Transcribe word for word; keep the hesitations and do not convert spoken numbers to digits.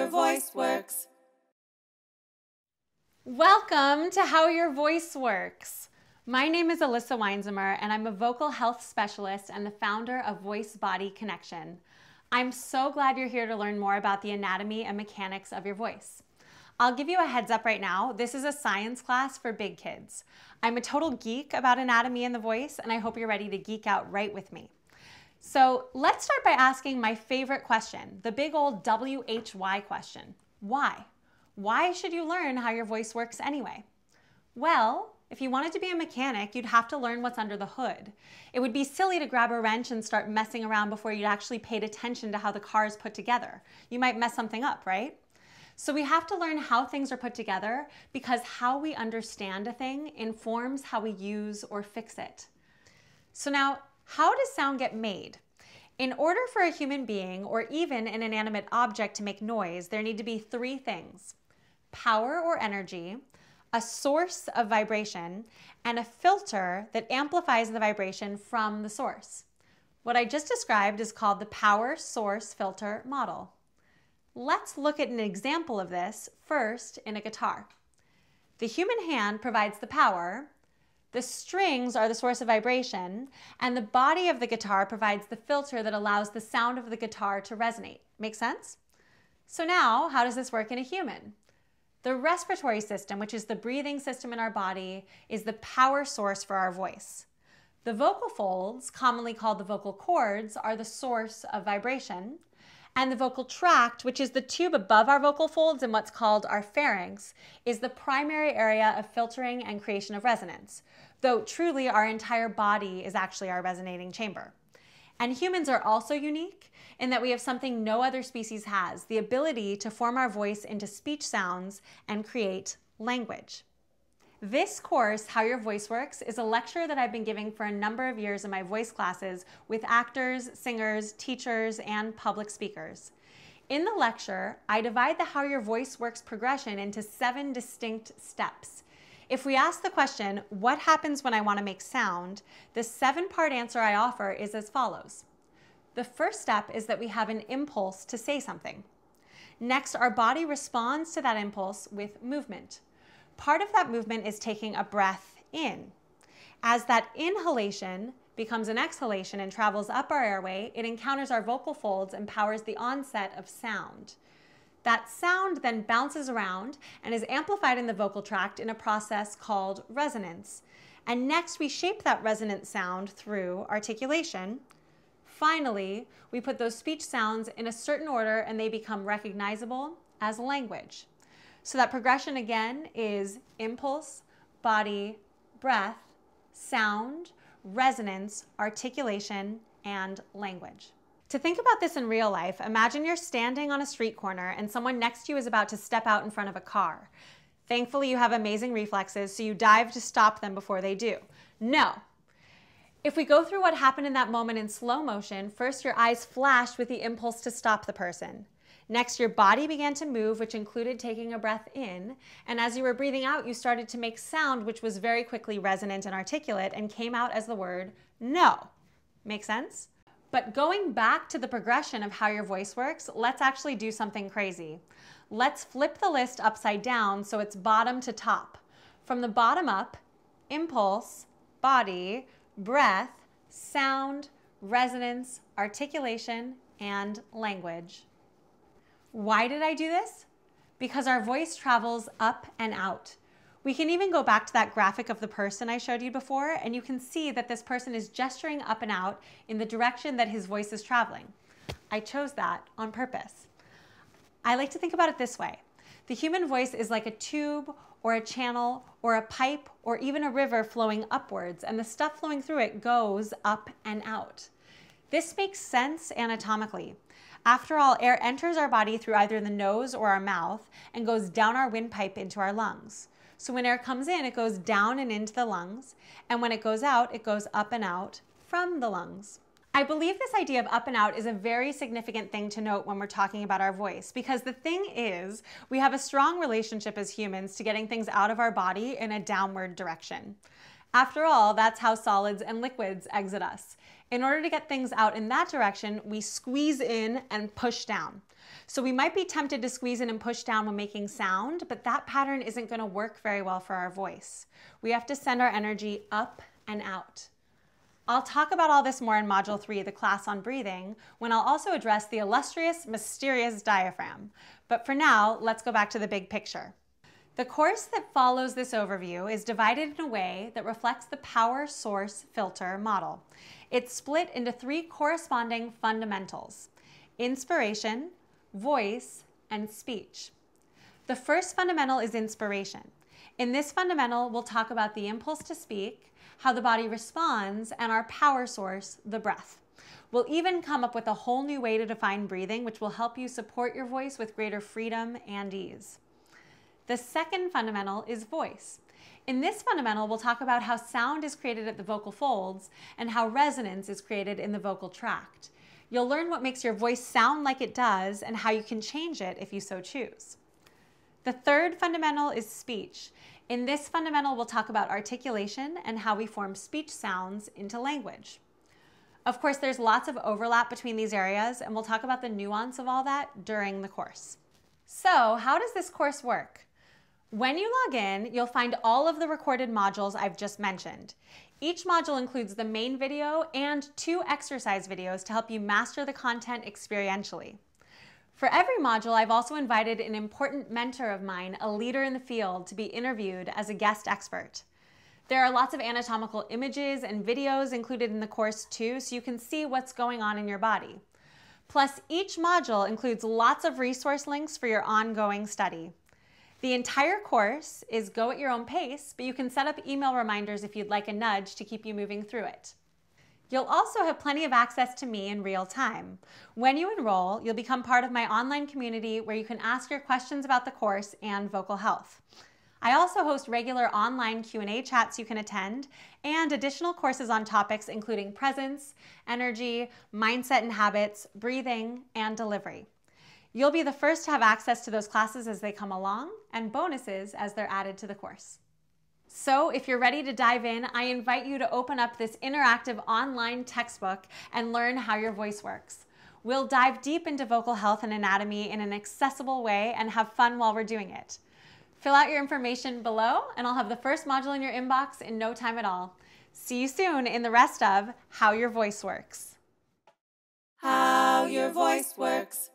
Your Voice Works. Welcome to How Your Voice Works. My name is Elissa Weinzimmer, and I'm a vocal health specialist and the founder of Voice Body Connection. I'm so glad you're here to learn more about the anatomy and mechanics of your voice. I'll give you a heads up right now, this is a science class for big kids. I'm a total geek about anatomy and the voice, and I hope you're ready to geek out right with me. So let's start by asking my favorite question, the big old W H Y question. Why? Why should you learn how your voice works anyway? Well, if you wanted to be a mechanic, you'd have to learn what's under the hood. It would be silly to grab a wrench and start messing around before you'd actually paid attention to how the car is put together. You might mess something up, right? So we have to learn how things are put together because how we understand a thing informs how we use or fix it. So now, how does sound get made? In order for a human being or even an inanimate object to make noise, there need to be three things: power or energy, a source of vibration, and a filter that amplifies the vibration from the source. What I just described is called the power source filter model. Let's look at an example of this first in a guitar. The human hand provides the power, the strings are the source of vibration, and the body of the guitar provides the filter that allows the sound of the guitar to resonate. Make sense? So now, how does this work in a human? The respiratory system, which is the breathing system in our body, is the power source for our voice. The vocal folds, commonly called the vocal cords, are the source of vibration, and the vocal tract, which is the tube above our vocal folds and what's called our pharynx, is the primary area of filtering and creation of resonance, though truly our entire body is actually our resonating chamber. And humans are also unique in that we have something no other species has, the ability to form our voice into speech sounds and create language. This course, How Your Voice Works, is a lecture that I've been giving for a number of years in my voice classes with actors, singers, teachers, and public speakers. In the lecture, I divide the How Your Voice Works progression into seven distinct steps. If we ask the question, what happens when I want to make sound, the seven-part answer I offer is as follows. The first step is that we have an impulse to say something. Next, our body responds to that impulse with movement. Part of that movement is taking a breath in. As that inhalation becomes an exhalation and travels up our airway, it encounters our vocal folds and powers the onset of sound. That sound then bounces around and is amplified in the vocal tract in a process called resonance. And next, we shape that resonant sound through articulation. Finally, we put those speech sounds in a certain order and they become recognizable as language. So that progression again is impulse, body, breath, sound, resonance, articulation, and language. To think about this in real life, imagine you're standing on a street corner and someone next to you is about to step out in front of a car. Thankfully, you have amazing reflexes, so you dive to stop them before they do. No. If we go through what happened in that moment in slow motion, first your eyes flashed with the impulse to stop the person. Next, your body began to move, which included taking a breath in, and as you were breathing out, you started to make sound, which was very quickly resonant and articulate, and came out as the word no. Make sense? But going back to the progression of how your voice works, let's actually do something crazy. Let's flip the list upside down so it's bottom to top. From the bottom up, impulse, body, breath, sound, resonance, articulation, and language. Why did I do this? Because our voice travels up and out. We can even go back to that graphic of the person I showed you before, and you can see that this person is gesturing up and out in the direction that his voice is traveling. I chose that on purpose. I like to think about it this way. The human voice is like a tube or a channel or a pipe or even a river flowing upwards, and the stuff flowing through it goes up and out. This makes sense anatomically. After all, air enters our body through either the nose or our mouth and goes down our windpipe into our lungs. So when air comes in, it goes down and into the lungs, and when it goes out, it goes up and out from the lungs. I believe this idea of up and out is a very significant thing to note when we're talking about our voice, because the thing is, we have a strong relationship as humans to getting things out of our body in a downward direction. After all, that's how solids and liquids exit us. In order to get things out in that direction, we squeeze in and push down. So we might be tempted to squeeze in and push down when making sound, but that pattern isn't going to work very well for our voice. We have to send our energy up and out. I'll talk about all this more in Module three, the class on breathing, when I'll also address the illustrious, mysterious diaphragm. But for now, let's go back to the big picture. The course that follows this overview is divided in a way that reflects the power source filter model. It's split into three corresponding fundamentals: inspiration, voice, and speech. The first fundamental is inspiration. In this fundamental, we'll talk about the impulse to speak, how the body responds, and our power source, the breath. We'll even come up with a whole new way to define breathing, which will help you support your voice with greater freedom and ease. The second fundamental is voice. In this fundamental, we'll talk about how sound is created at the vocal folds and how resonance is created in the vocal tract. You'll learn what makes your voice sound like it does and how you can change it if you so choose. The third fundamental is speech. In this fundamental, we'll talk about articulation and how we form speech sounds into language. Of course, there's lots of overlap between these areas, and we'll talk about the nuance of all that during the course. So, how does this course work? When you log in, you'll find all of the recorded modules I've just mentioned. Each module includes the main video and two exercise videos to help you master the content experientially. For every module, I've also invited an important mentor of mine, a leader in the field, to be interviewed as a guest expert. There are lots of anatomical images and videos included in the course too, so you can see what's going on in your body. Plus, each module includes lots of resource links for your ongoing study. The entire course is go at your own pace, but you can set up email reminders if you'd like a nudge to keep you moving through it. You'll also have plenty of access to me in real time. When you enroll, you'll become part of my online community where you can ask your questions about the course and vocal health. I also host regular online Q and A chats you can attend and additional courses on topics including presence, energy, mindset and habits, breathing, and delivery. You'll be the first to have access to those classes as they come along and bonuses as they're added to the course. So if you're ready to dive in, I invite you to open up this interactive online textbook and learn how your voice works. We'll dive deep into vocal health and anatomy in an accessible way and have fun while we're doing it. Fill out your information below and I'll have the first module in your inbox in no time at all. See you soon in the rest of How Your Voice Works. How Your Voice Works.